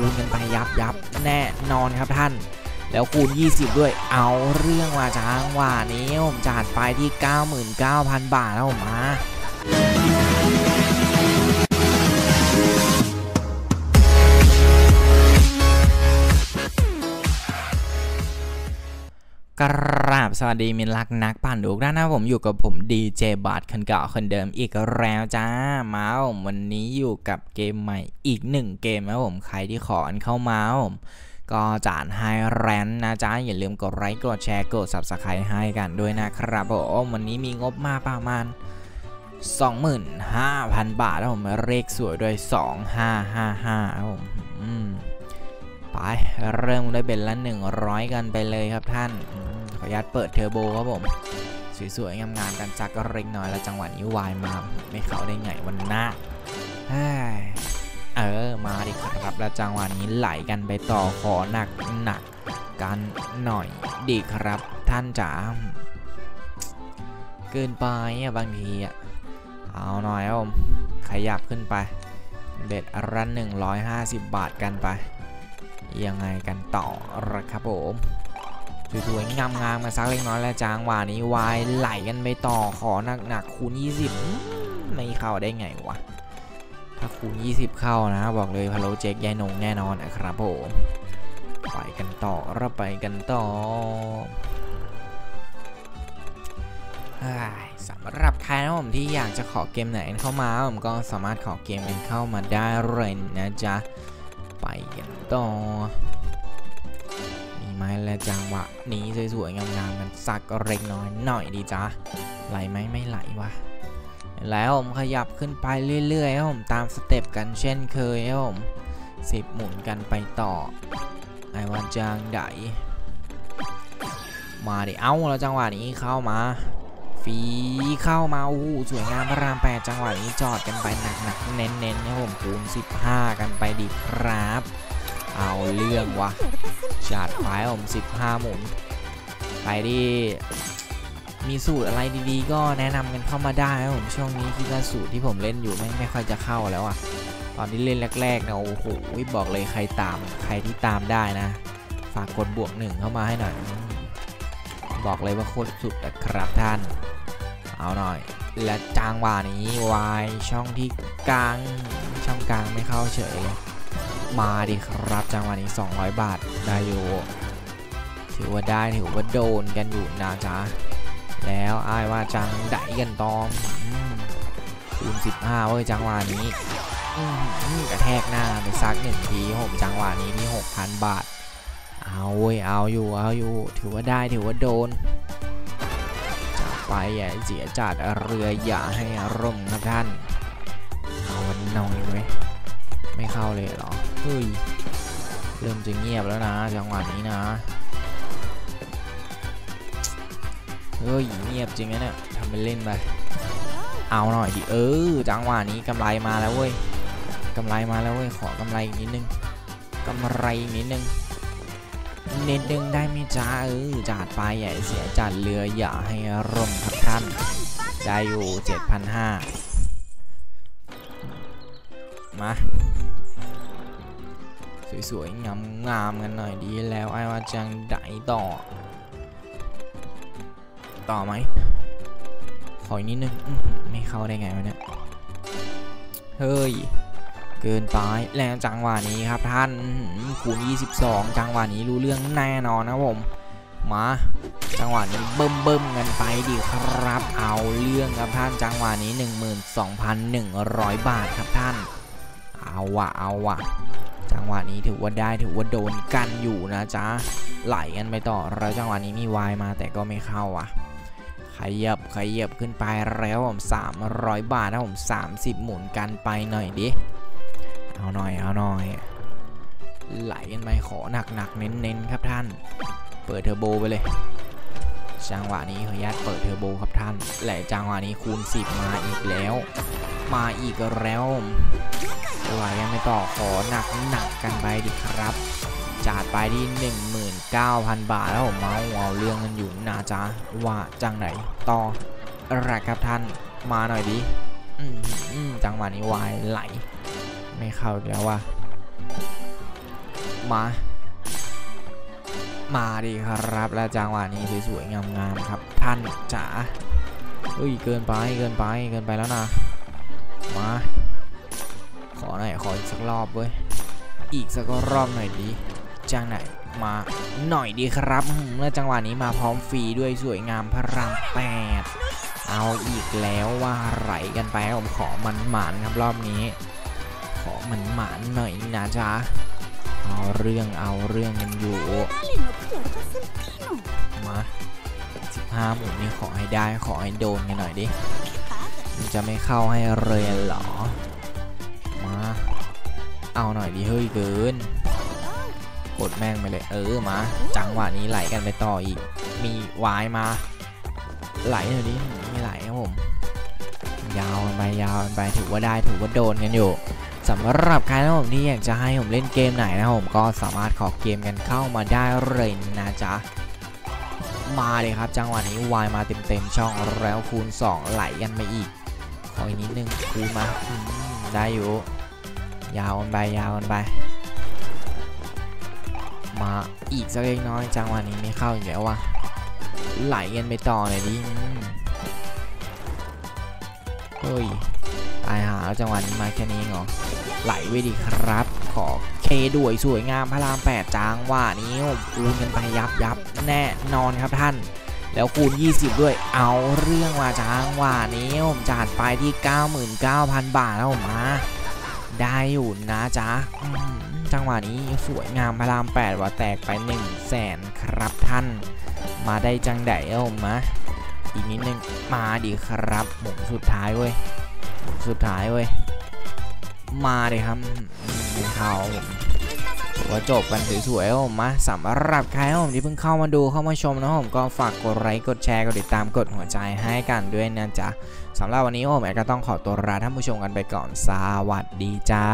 ลุ้นกันไปยับแน่นอนครับท่านแล้วคูณ20ด้วยเอาเรื่องว่าจังหวะนี้ผมจัดไปที่ 99,000 บาทแล้วมากราบสวัสดีมินลักนักปั่นทุกท่านนะผมอยู่กับผมดีเจบาทคนเก่าคนเดิมอีกแล้วจ้ามาผมวันนี้อยู่กับเกมใหม่อีก1เกมนะผมใครที่ขออันเข้ามาผมก็จัดให้แรนนะจ๊ะอย่าลืมกดไลค์กดแชร์กด Subscribe ให้กันด้วยนะครับผมวันนี้มีงบมาประมาณ 25,000 บาทแล้วผมเลขสวยด้วย2555ครับผมไปเริ่มได้เป็นละ100กันไปเลยครับท่านขออนุญาตเปิดเทอร์โบครับผมสวยๆงามๆกันจักเล็กน้อยแล้วจังหวะนี้วายมาไม่เข้าได้ไงวันหน้ามาดิครับแล้วจังหวะนี้ไหลกันไปต่อขอหนักกันหน่อยดีครับท่านจ๋าเกินไปบางทีเอาหน่อยครับผมขยับขึ้นไปเบ็ดรัน150 บาทกันไปยังไงกันต่อละครับผมสวยๆงามๆกันสักเล็กน้อยแล้วจังหวะนี้วายไหลกันไปต่อขอหนักคูณ20ไม่เข้าได้ไงวะถ้าคูณ20เข้านะบอกเลยพะโลเจ๊กยายนงแน่นอนนะครับผมไปกันต่อเราไปกันต่อสำหรับใครนะผมที่อยากจะขอเกมไหนเข้ามาผมก็สามารถขอเกมนั้นเข้ามาได้เลยนะจ๊ะไปกันต่อมีไหมและจังหวะนี้สวยๆงามๆกันสักเล็กน้อยหน่อยดีจ๊ะไหลไหมไม่ไหลวะแล้วผมขยับขึ้นไปเรื่อยๆครับผมตามสเต็ปกันเช่นเคยครับผม10หมุนกันไปต่อไอวันจางไดมาดิเอ้าแล้วจังหวะนี้เข้ามาฟีเข้ามาอู้สวยงามพระราม8จังหวะนี้จอดกันไปหนักเน้นๆครับผมคูณ15กันไปดิครับเอาเรื่องวะจัดไปผม15หมุนไปดิมีสูตรอะไรดีๆก็แนะนำกันเข้ามาได้ครับผมช่วงนี้ที่ล่าสูตรที่ผมเล่นอยู่ไม่ค่อยจะเข้าแล้วอ่ะตอนนี้เล่นแรกๆนะโอ้โหบอกเลยใครที่ตามได้นะฝากกดบวก1เข้ามาให้หน่อยบอกเลยว่าโคตรสุดนะครับท่านเอาหน่อยและจางหวานี้วายช่องที่กลางช่องกลางไม่เข้าเฉยมาดิครับจางหวานี้200บาทได้อยู่ถือว่าได้ถือว่าโดนกันอยู่นะจ๊ะแล้วไอ้ว่าจังไดกันตอมคูณ15เว้ยจังหวะนี้กระแทกหน้าไปซัก1ทีผมจังหวะนี้ที่ 6,000 บาทเอาเว้ยเอาอยู่ถือว่าได้ถือว่าโดนจับไปอย่าเสียจัดเรืออย่าให้ร่มนะท่านเอาวันน้อยไหมไม่เข้าเลยเหรอเฮ้ยเริ่มจะเงียบแล้วนะจังหวะนี้นะเฮ้ยเงียบจริงนะเนี่ยทำเป็นเล่นไปเอาหน่อยดิจังหวะนี้กำไรมาแล้วเว้ยกำไรมาแล้วเว้ยขอกำไรอีกนิดนึงกำไรอีกนิดนึงได้ไหมจ้าจัดไปใหญ่เสียจัดเรืออย่าให้ร่มครับท่านได้อยู่ 7,500 มาสวยๆงามๆกันหน่อยดีแล้วไอ้ว่าจังไดต่อไหมขออีกนิดนึงไม่เข้าได้ไงวะเนี่ยเฮ้ยเกินไปแล้วจังหวะนี้ครับท่านคูณ22จังหวะนี้รู้เรื่องแน่นอนนะผมมาจังหวะนี้เบิ่มกันไปดิครับเอาเรื่องครับท่านจังหวะนี้ 12,100 บาทครับท่านเอาวะจังหวะนี้ถือว่าได้ถือว่าโดนกันอยู่นะจ๊ะไหลกันไปต่อแล้วจังหวะนี้มีวายมาแต่ก็ไม่เข้าอ่ะขยับขึ้นไปแล้วผม300บาทนะผม30หมุนกันไปหน่อยดิเอาหน่อยไหลกันไปขอหนักเน้นครับท่านเปิดเทอร์โบไปเลยจังหวะนี้ขออนุญาตเปิดเทอร์โบครับท่านไหลจังหวะนี้คูณ10มาอีกแล้วไหลกันไปต่อขอหนักกันไปดิครับจัดไปที่ 19,000 บาทแล้วผมเอาเรื่องกันอยู่นะจ๊ะว่าจังไหนต่อราคาท่านมาหน่อยดิจังหวะนี้วายไหลไม่เข้าแล้วว่า มาดีครับและจังหวะนี้สวยๆงามๆครับท่านจ๋าเฮ้ยเกินไปแล้วนะมาขอหน่อยขออีกสักรอบเว้ยอีกสักรอบหน่อยดีจังไหนมาหน่อยดีครับและจังหวะนี้มาพร้อมฟรีด้วยสวยงามพลังแปดเอาอีกแล้วว่าไหลกันไปผมขอมันหมานครับรอบนี้ขอมันหมานหน่อยนะจ๊ะเอาเรื่องกันอยู่มา15ผมนี่ขอให้โดนกันหน่อยดิมันจะไม่เข้าให้เรียนหรอมาเอาหน่อยดิเฮ้ยเกินกดแม่งไปเลยมาจังหวะนี้ไหลกันไปต่ออีกมีวายมาไหลหน่อยดิไม่ไหลครับผมยาวไปถือว่าโดนกันอยู่สำหรับใครนะผมที่อยากจะให้ผมเล่นเกมไหนนะผมก็สามารถขอเกมกันเข้ามาได้เลยนะจ๊ะมาเลยครับจังหวะนี้วายมาเต็มช่องแล้วคูณ2ไหลกันไปอีกขออีกนิดนึงคูณมาได้อยู่ยาวกันไปมาอีกสักเล็กน้อยจังหวะนี้ไม่เข้าอยู่แล้วว่ะไหลกันไปต่อหน่อยดิเฮ้ยตายหาแล้วจังหวะนี้มาแค่นี้เหรอไหลไว้ดีครับขอเคด้วยสวยงามพระราม8จังหวะนี้คูณกันไปยับแน่นอนครับท่านแล้วคูณ20ด้วยเอาเรื่องว่าจังหวะนี้ผมจัดไปที่ 99,000 บาทแล้วผมมาได้อยู่นะจ๊ะจังหวะนี้สวยงามพระราม8ว่าแตกไป 100,000 ครับท่านมาได้จังไดเอ้ามาอีกนิดนึงมาดีครับหมุนสุดท้ายเว้ยมาเลยครับเขาว่าจบกันสวยๆเอ้ามาสำหรับใครผมที่เพิ่งเข้ามาดูเข้ามาชมนะผมก็ฝากกดไลค์กดแชร์กดติดตามกดหัวใจให้กันด้วยนะจ๊ะสำหรับวันนี้ผมก็ต้องขอตัวลาท่านผู้ชมกันไปก่อนสวัสดีจ้า